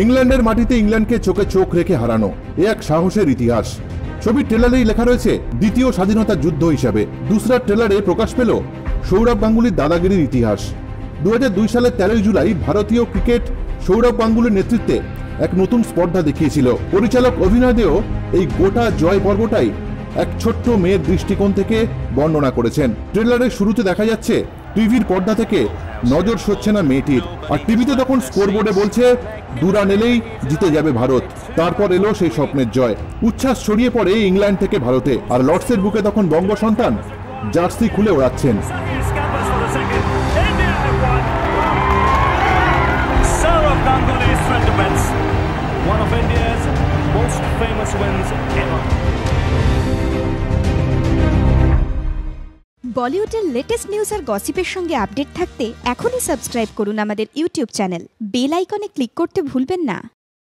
इंग्लैंडेर माटीते इंग्लैंडके चोखे चोख रेखे हारानो एक साहसेर इतिहास। छबिर ट्रेलारेई लेखा रयेछे द्वितीय स्वाधीनता युद्ध हिसेबे। दूसरा ट्रेलारे प्रकाश पेल सौरभ गांगुलीर दादागिरिर इतिहास। 2002 साले 13 जुलाई भारतीय क्रिकेट सौरभ गांगुलीर नेतृत्वे एक नतून स्पर्धा देखिएछिल। परिचालक अभिनय देओ एई गोटा जय पर्वटाई एक छोट्ट मेयेर दृष्टिकोण थेके बर्णना करेछेन। ट्रेलारेर शुरूते देखा जाच्छे टीभिर पर्दा थेके नजर सरछे ना मेयेटिर और टीभिते तखन स्कोरबोर्डे बोलछे दूरा नेलेई जीते जाबे भारत। तारपर एलो सेई स्वप्नेर जय। उच्छ्वास छड़िये पड़े इंग्लैंड थेके भारते और लर्ड्सेर बुके तखन बंग सन्तान जार्सि खुले ओड़ाच्छेन। बॉलीवुडের लेटेस्ट न्यूज़ और गॉसिपेর संगे अपडेट থাকতে এখনই সাবস্ক্রাইব করুন আমাদের ইউটিউব চ্যানেল। বেল আইকনে ক্লিক করতে ভুলবেন না।